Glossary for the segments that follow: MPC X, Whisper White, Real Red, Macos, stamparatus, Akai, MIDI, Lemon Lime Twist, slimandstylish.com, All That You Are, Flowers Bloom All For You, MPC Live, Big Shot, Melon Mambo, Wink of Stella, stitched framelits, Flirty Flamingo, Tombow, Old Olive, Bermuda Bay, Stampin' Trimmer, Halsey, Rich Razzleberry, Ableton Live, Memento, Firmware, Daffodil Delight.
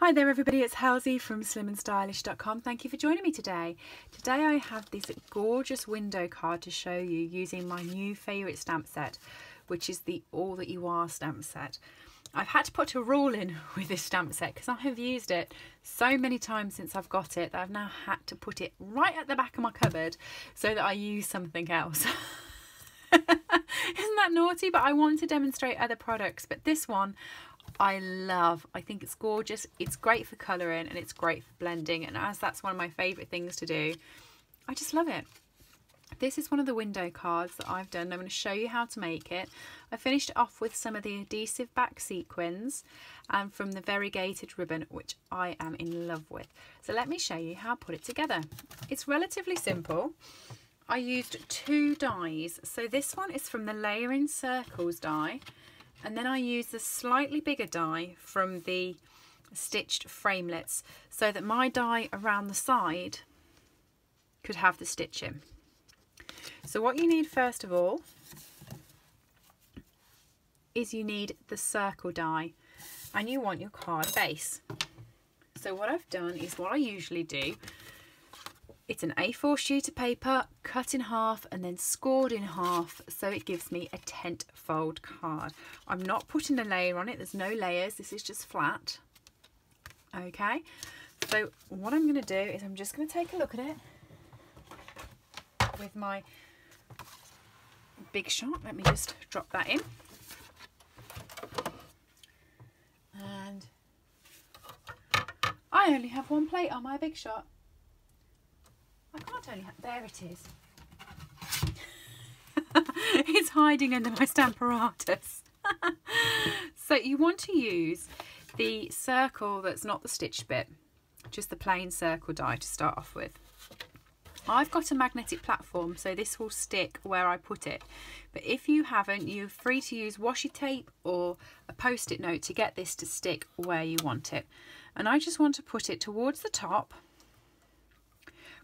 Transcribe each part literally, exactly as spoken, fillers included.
Hi there everybody, it's Halsey from slim and stylish dot com. Thank you for joining me today. Today I have this gorgeous window card to show you using my new favourite stamp set, which is the All That You Are stamp set. I've had to put a rule in with this stamp set because I have used it so many times since I've got it that I've now had to put it right at the back of my cupboard so that I use something else. Isn't that naughty? But I want to demonstrate other products, but this one I love. I think it's gorgeous. It's great for colouring and it's great for blending, and as that's one of my favourite things to do, I just love it. This is one of the window cards that I've done. I'm going to show you how to make it. I finished it off with some of the adhesive back sequins and from the variegated ribbon, which I am in love with. So let me show you how to put it together. It's relatively simple. I used two dies. So this one is from the Layering Circles die. And then I use the slightly bigger die from the Stitched Framelits so that my die around the side could have the stitching. So what you need first of all is you need the circle die and you want your card base. So what I've done is what I usually do. It's an A four sheet of paper cut in half and then scored in half, so it gives me a tent fold card. I'm not putting a layer on it, there's no layers, this is just flat. Okay, so what I'm going to do is I'm just going to take a look at it with my Big Shot. Let me just drop that in. And I only have one plate on my Big Shot. I can't only have, there it is. It's hiding under my Stamparatus. So you want to use the circle that's not the stitched bit, just the plain circle die to start off with. I've got a magnetic platform, so this will stick where I put it, but if you haven't, you're free to use washi tape or a post-it note to get this to stick where you want it. And I just want to put it towards the top,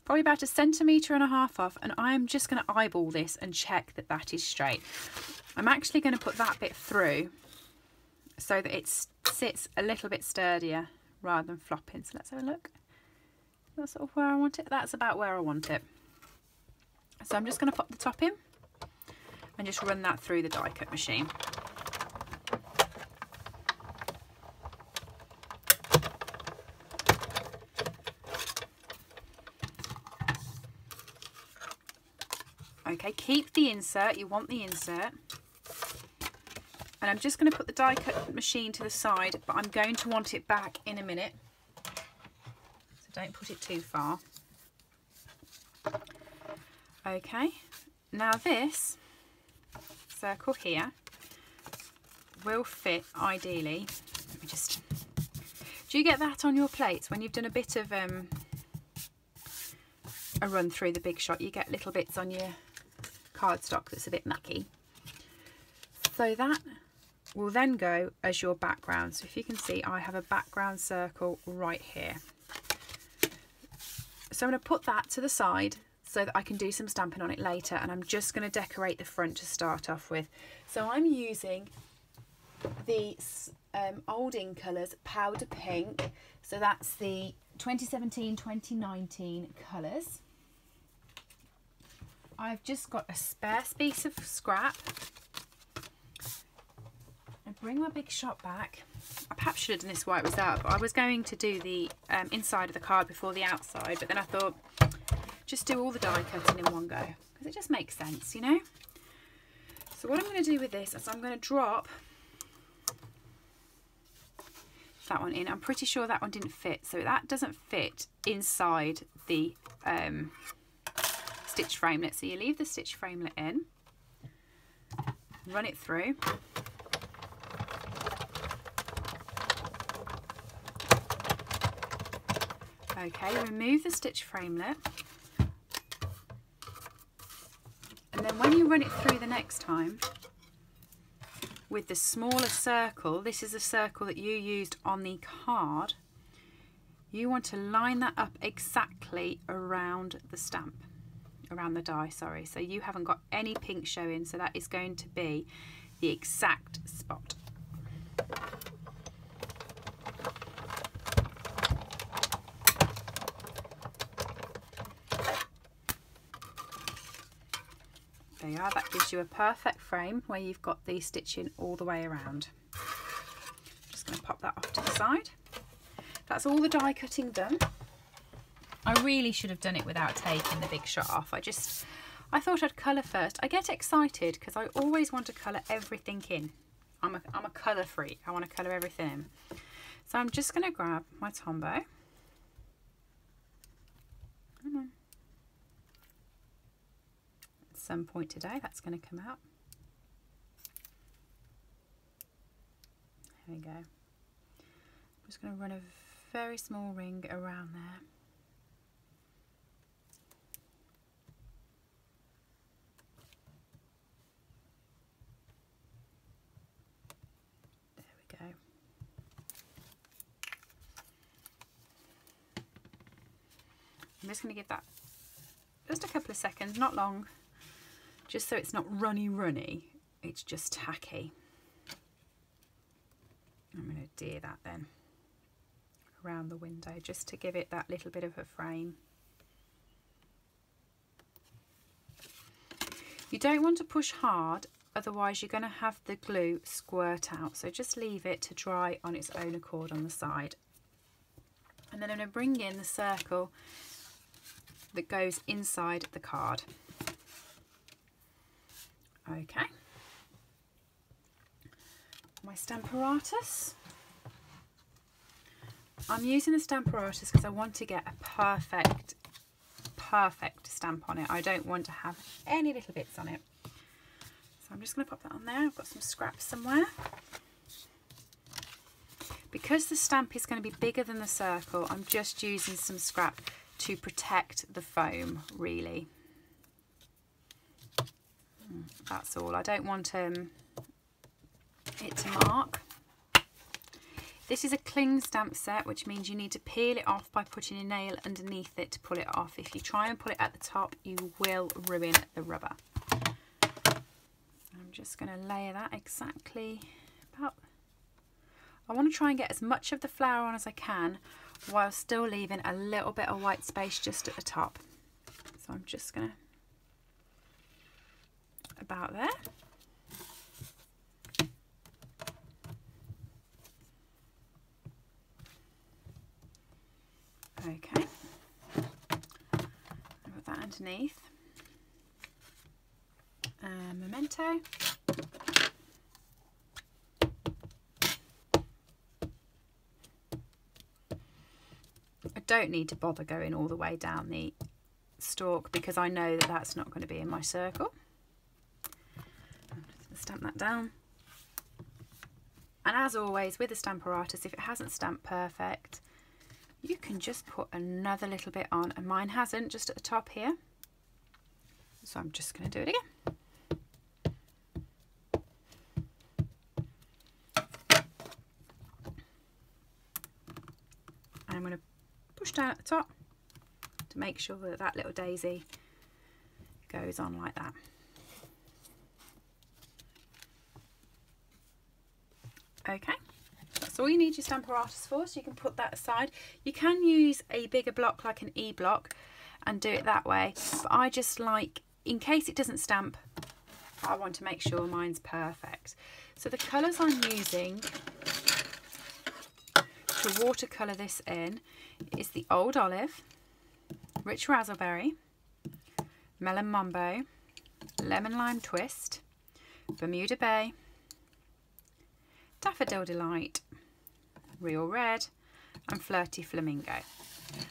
probably about a centimetre and a half off, and I'm just going to eyeball this and check that that is straight. I'm actually going to put that bit through so that it sits a little bit sturdier rather than flopping. So let's have a look. That's sort of where I want it. That's about where I want it. So I'm just going to pop the top in and just run that through the die cut machine. Okay, keep the insert, you want the insert. And I'm just going to put the die cut machine to the side, but I'm going to want it back in a minute. So don't put it too far. Okay, now this circle here will fit ideally. Let me just, do you get that on your plates when you've done a bit of um, a run through the Big Shot? You get little bits on your cardstock that's a bit mucky. So that will then go as your background. So if you can see, I have a background circle right here. So I'm going to put that to the side so that I can do some stamping on it later, and I'm just going to decorate the front to start off with. So I'm using the um, Old In colours Powder Pink, so that's the twenty seventeen twenty nineteen colours. I've just got a spare piece of scrap. I bring my Big Shot back. I perhaps should have done this while it was out, but I was going to do the um, inside of the card before the outside, but then I thought just do all the die cutting in one go because it just makes sense, you know. So what I'm going to do with this is I'm going to drop that one in. I'm pretty sure that one didn't fit, so that doesn't fit inside the um, stitch framelit. So you leave the stitch framelit in, run it through. Okay, remove the stitch framelit, and then when you run it through the next time with the smaller circle, this is a circle that you used on the card, you want to line that up exactly around the stamp, around the die, sorry. So you haven't got any pink showing, so that is going to be the exact spot. are, that gives you a perfect frame where you've got the stitching all the way around. I'm just going to pop that off to the side. That's all the die cutting done. I really should have done it without taking the Big Shot off. I just, I thought I'd colour first. I get excited because I always want to colour everything in. I'm a, I'm a colour freak. I want to colour everything in. So I'm just going to grab my Tombow. Come on. At some point today, that's going to come out. There we go. I'm just going to run a very small ring around there. I'm just going to give that just a couple of seconds, not long, just so it's not runny runny, it's just tacky. I'm going to do that then around the window just to give it that little bit of a frame. You don't want to push hard, otherwise you're going to have the glue squirt out, so just leave it to dry on its own accord on the side. And then I'm going to bring in the circle that goes inside the card. Okay. My Stamparatus. I'm using the Stamparatus because I want to get a perfect, perfect stamp on it. I don't want to have any little bits on it. So I'm just going to pop that on there. I've got some scraps somewhere. Because the stamp is going to be bigger than the circle, I'm just using some scrap to protect the foam, really. That's all. I don't want um, it to mark. This is a cling stamp set, which means you need to peel it off by putting a nail underneath it to pull it off. If you try and pull it at the top, you will ruin the rubber. I'm just going to layer that exactly about. I want to try and get as much of the flower on as I can, while still leaving a little bit of white space just at the top. So I'm just going to, about there. Okay, put that underneath. And Memento. Don't need to bother going all the way down the stalk because I know that that's not going to be in my circle. I'm just going to stamp that down. And as always with the Stamparatus, if it hasn't stamped perfect, you can just put another little bit on, and mine hasn't, just at the top here. So I'm just going to do it again. And I'm going to down at the top to make sure that that little daisy goes on like that. Okay, that's all you need your Stamparatus for, so you can put that aside. You can use a bigger block like an E block and do it that way, but I just like, in case it doesn't stamp, I want to make sure mine's perfect. So the colours I'm using to watercolour this in is the Old Olive, Rich Razzleberry, Melon Mambo, Lemon Lime Twist, Bermuda Bay, Daffodil Delight, Real Red, and Flirty Flamingo.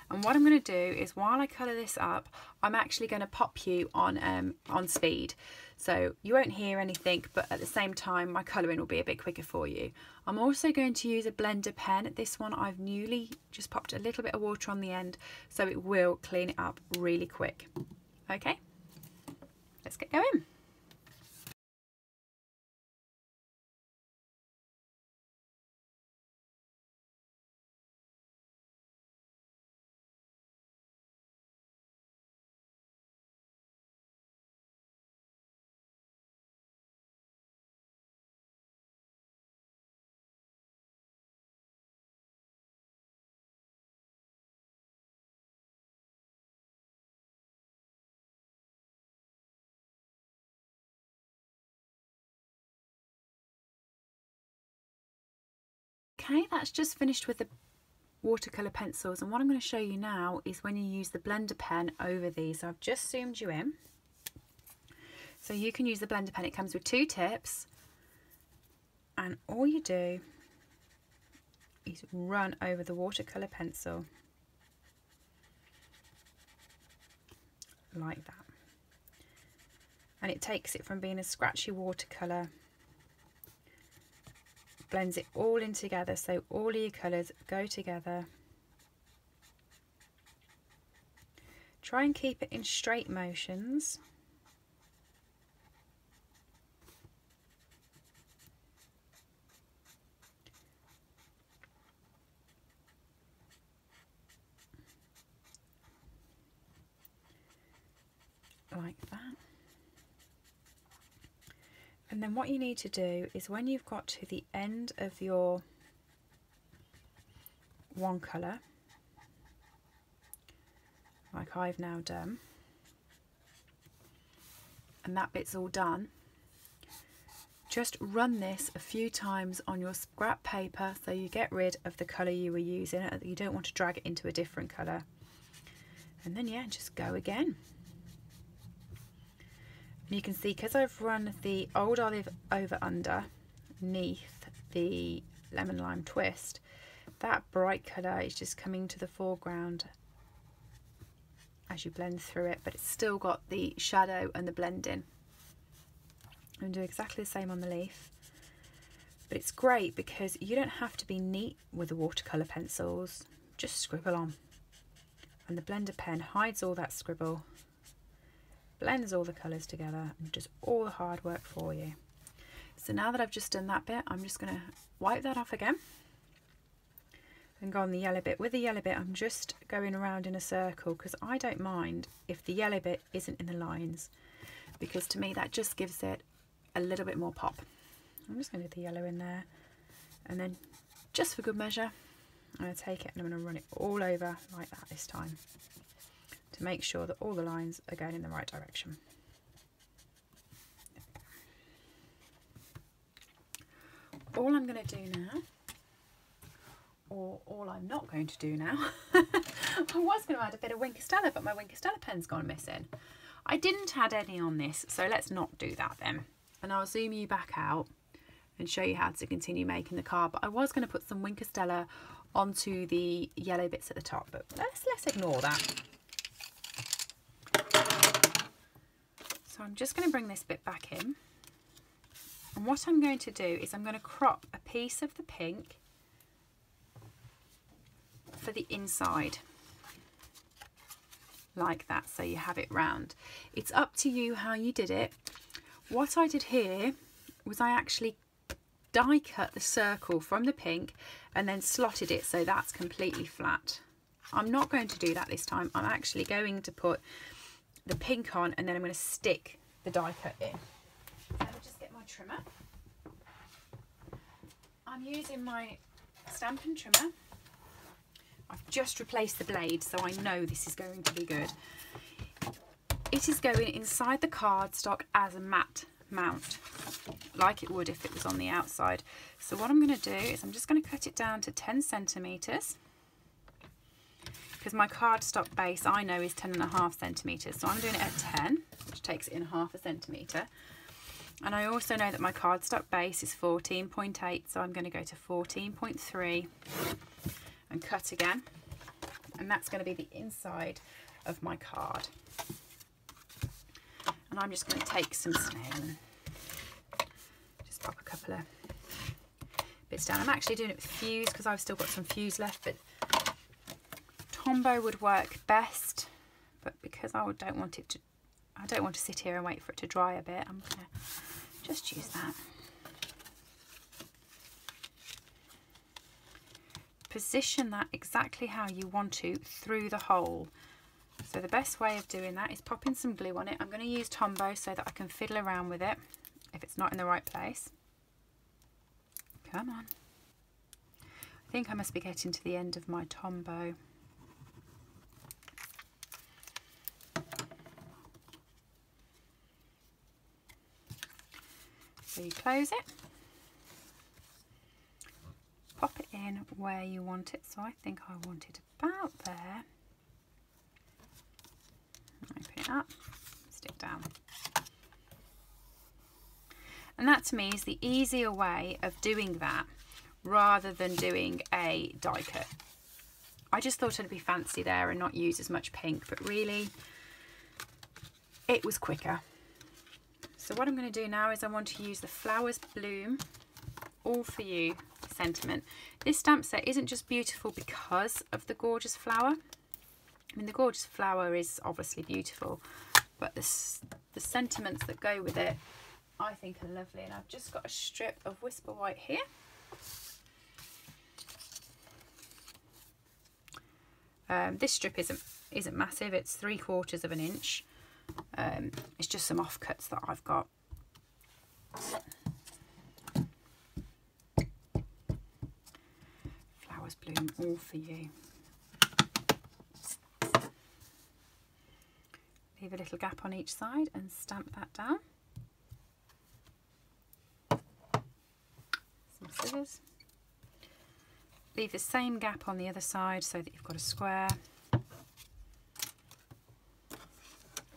And what I'm going to do is, while I colour this up, I'm actually going to pop you on um, on speed, so you won't hear anything, but at the same time my colouring will be a bit quicker for you. I'm also going to use a blender pen. This one I've newly just popped a little bit of water on the end, so it will clean it up really quick. Okay, let's get going. Okay, that's just finished with the watercolour pencils, and what I'm going to show you now is when you use the blender pen over these. So I've just zoomed you in. So you can use the blender pen, it comes with two tips, and all you do is run over the watercolour pencil like that, and it takes it from being a scratchy watercolour, blends it all in together, so all of your colours go together. Try and keep it in straight motions. Like that. And then what you need to do is when you've got to the end of your one colour, like I've now done, and that bit's all done, just run this a few times on your scrap paper so you get rid of the colour you were using. You don't want to drag it into a different colour. And then yeah, just go again. You can see because I've run the Old Olive over underneath the Lemon Lime Twist, that bright colour is just coming to the foreground as you blend through it, but it's still got the shadow and the blending. I'm going to do exactly the same on the leaf, but it's great because you don't have to be neat with the watercolour pencils, just scribble on, and the blender pen hides all that scribble, blends all the colours together and does all the hard work for you. So now that I've just done that bit, I'm just going to wipe that off again and go on the yellow bit. With the yellow bit, I'm just going around in a circle because I don't mind if the yellow bit isn't in the lines, because to me that just gives it a little bit more pop. I'm just going to do the yellow in there, and then just for good measure I'm going to take it and I'm going to run it all over like that this time, to make sure that all the lines are going in the right direction. All I'm going to do now, or all I'm not going to do now, I was going to add a bit of Wink of Stella, but my Wink of Stella pen's gone missing. I didn't add any on this, so let's not do that then. And I'll zoom you back out and show you how to continue making the card. But I was going to put some Wink of Stella onto the yellow bits at the top, but let's let's ignore that. So I'm just going to bring this bit back in, and what I'm going to do is I'm going to crop a piece of the pink for the inside like that, so you have it round. It's up to you how you did it. What I did here was I actually die cut the circle from the pink and then slotted it so that's completely flat. I'm not going to do that this time. I'm actually going to put the pink on and then I'm going to stick the die cut in. Let me just get my trimmer. I'm using my Stampin' Trimmer. I've just replaced the blade, so I know this is going to be good. It is going inside the cardstock as a matte mount, like it would if it was on the outside. So what I'm going to do is I'm just going to cut it down to ten centimetres. Because my cardstock base I know is ten and a half centimetres, so I'm doing it at ten, which takes it in half a centimetre. And I also know that my cardstock base is fourteen point eight, so I'm going to go to fourteen point three and cut again, and that's going to be the inside of my card. And I'm just going to take some snail and just pop a couple of bits down. I'm actually doing it with fuse because I've still got some fuse left, but Tombow would work best, but because I don't want it to, I don't want to sit here and wait for it to dry a bit, I'm gonna just use that. Position that exactly how you want to through the hole. So the best way of doing that is popping some glue on it. I'm gonna use Tombow so that I can fiddle around with it if it's not in the right place. Come on. I think I must be getting to the end of my Tombow. So you close it, pop it in where you want it. So I think I want it about there. Open it up, stick down. And that to me is the easier way of doing that rather than doing a die cut. I just thought I'd be fancy there and not use as much pink, but really it was quicker. So what I'm going to do now is I want to use the Flowers Bloom All For You sentiment. This stamp set isn't just beautiful because of the gorgeous flower. I mean, the gorgeous flower is obviously beautiful, but this, the sentiments that go with it I think are lovely. And I've just got a strip of Whisper White here. Um, this strip isn't isn't massive, it's three quarters of an inch. Um, it's just some offcuts that I've got. Flowers Bloom All For You. Leave a little gap on each side and stamp that down. Some scissors. Leave the same gap on the other side so that you've got a square.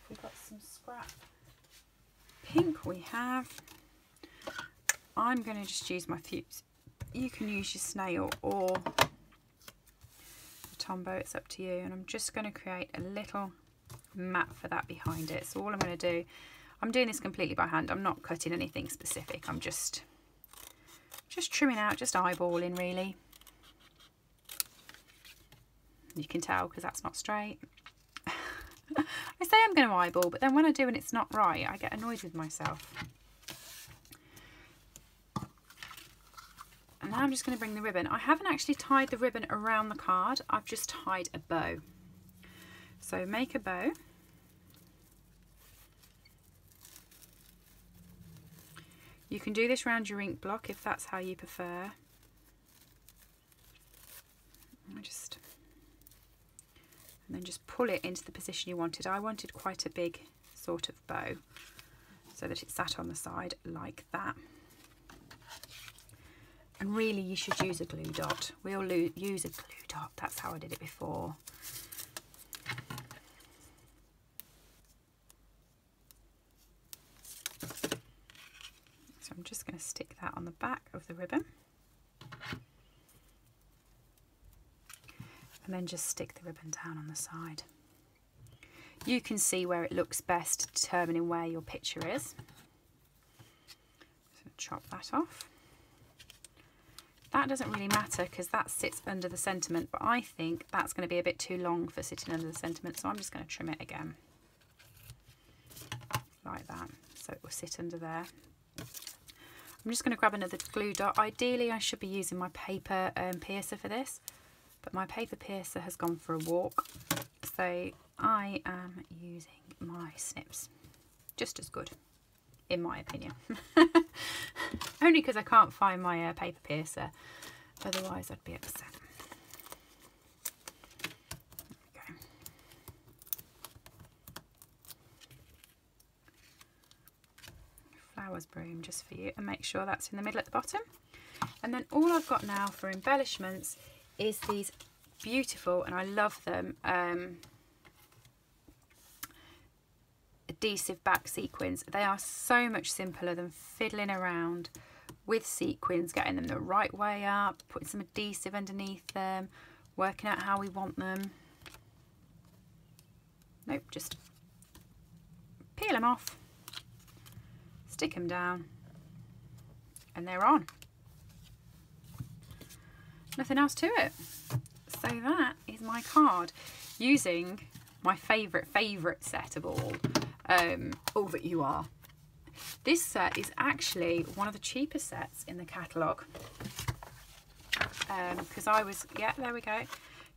We've got some scrap pink we have. I'm going to just use my fuse. You can use your snail or the Tombow, it's up to you. And I'm just going to create a little mat for that behind it. So all I'm going to do, I'm doing this completely by hand. I'm not cutting anything specific. I'm just, just trimming out, just eyeballing really. You can tell because that's not straight. I say I'm going to eyeball, but then when I do and it's not right, I get annoyed with myself. And now I'm just going to bring the ribbon. I haven't actually tied the ribbon around the card, I've just tied a bow. So make a bow. You can do this round your ink block if that's how you prefer. I just... and then just pull it into the position you wanted. I wanted quite a big sort of bow so that it sat on the side like that. And really you should use a glue dot. We all use a glue dot, that's how I did it before. So I'm just going to stick that on the back of the ribbon. And then just stick the ribbon down on the side. You can see where it looks best, determining where your picture is. So chop that off. That doesn't really matter because that sits under the sentiment, but I think that's going to be a bit too long for sitting under the sentiment, so I'm just going to trim it again. Like that, so it will sit under there. I'm just going to grab another glue dot. Ideally I should be using my paper um, piercer for this. But my paper piercer has gone for a walk, so I am using my snips. Just as good, in my opinion. Only because I can't find my uh, paper piercer, otherwise I'd be upset. There we go. Flowers Bloom just for you, and make sure that's in the middle at the bottom. And then all I've got now for embellishments is these beautiful, and I love them, um, adhesive back sequins. They are so much simpler than fiddling around with sequins, getting them the right way up, putting some adhesive underneath them, working out how we want them. Nope, just peel them off, stick them down, and they're on. Nothing else to it. So that is my card using my favourite, favourite set of all, um, All That You Are. This set is actually one of the cheaper sets in the catalogue because um, I was, yeah, there we go,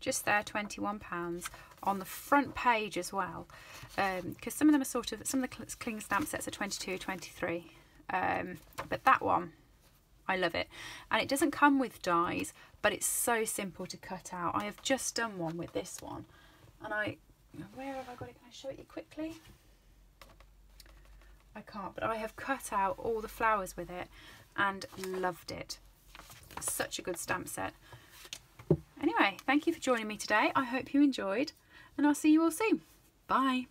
just there, twenty-one pounds on the front page as well, because um, some of them are sort of, some of the cling stamp sets are twenty-two, twenty-three, um, but that one, I love it. And it doesn't come with dies, but it's so simple to cut out. I have just done one with this one. And I, where have I got it? Can I show it you quickly? I can't, but I have cut out all the flowers with it and loved it. such a good stamp set. Anyway, thank you for joining me today. I hope you enjoyed, and I'll see you all soon. Bye.